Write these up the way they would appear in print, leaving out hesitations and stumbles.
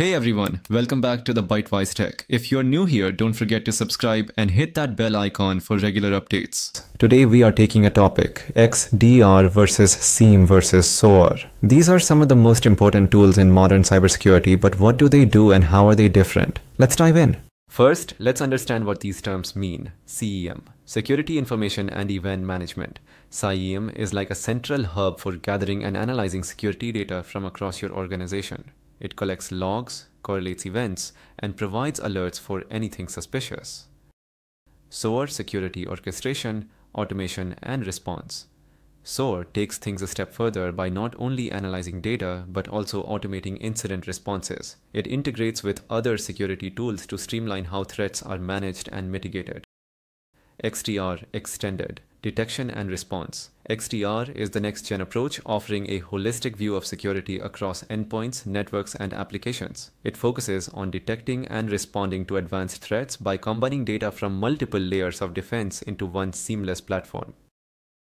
Hey everyone, welcome back to the ByteWise Tech. If you're new here, don't forget to subscribe and hit that bell icon for regular updates. Today we are taking a topic, XDR versus SIEM versus SOAR. These are some of the most important tools in modern cybersecurity, but what do they do and how are they different? Let's dive in. First, let's understand what these terms mean. SIEM, Security Information and Event Management. SIEM is like a central hub for gathering and analyzing security data from across your organization. It collects logs, correlates events, and provides alerts for anything suspicious. SOAR, Security Orchestration, Automation, and Response. SOAR takes things a step further by not only analyzing data, but also automating incident responses. It integrates with other security tools to streamline how threats are managed and mitigated. XDR, Extended, Detection and Response. XDR is the next-gen approach offering a holistic view of security across endpoints, networks, and applications. It focuses on detecting and responding to advanced threats by combining data from multiple layers of defense into one seamless platform.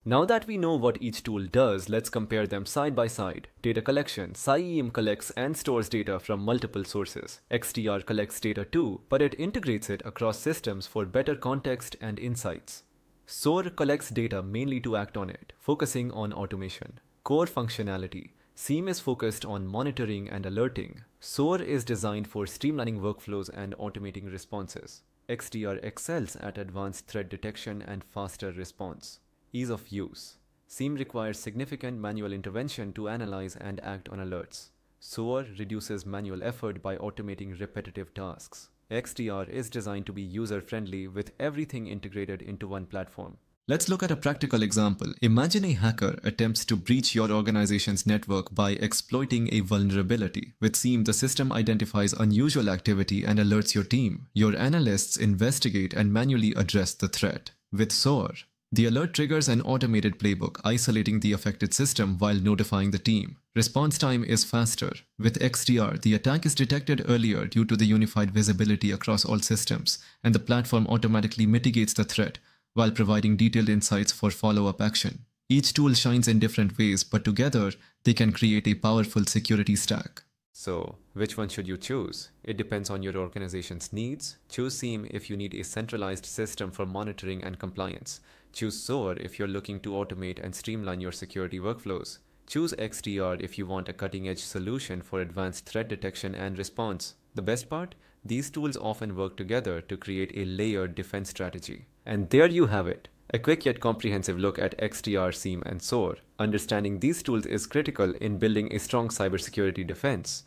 Now that we know what each tool does, let's compare them side by side. Data collection. SIEM collects and stores data from multiple sources. XDR collects data too, but it integrates it across systems for better context and insights. SOAR collects data mainly to act on it, focusing on automation. Core functionality. SIEM is focused on monitoring and alerting. SOAR is designed for streamlining workflows and automating responses. XDR excels at advanced threat detection and faster response. Ease of use. SIEM requires significant manual intervention to analyze and act on alerts. SOAR reduces manual effort by automating repetitive tasks. XDR is designed to be user-friendly with everything integrated into one platform. Let's look at a practical example. Imagine a hacker attempts to breach your organization's network by exploiting a vulnerability. With SIEM, the system identifies unusual activity and alerts your team. Your analysts investigate and manually address the threat. With SOAR, the alert triggers an automated playbook, isolating the affected system while notifying the team. Response time is faster. With XDR, the attack is detected earlier due to the unified visibility across all systems, and the platform automatically mitigates the threat while providing detailed insights for follow-up action. Each tool shines in different ways, but together, they can create a powerful security stack. So, which one should you choose? It depends on your organization's needs. Choose SIEM if you need a centralized system for monitoring and compliance. Choose SOAR if you're looking to automate and streamline your security workflows. Choose XDR if you want a cutting-edge solution for advanced threat detection and response. The best part? These tools often work together to create a layered defense strategy. And there you have it. A quick yet comprehensive look at XDR, SIEM, and SOAR. Understanding these tools is critical in building a strong cybersecurity defense.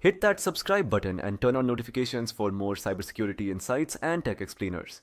Hit that subscribe button and turn on notifications for more cybersecurity insights and tech explainers.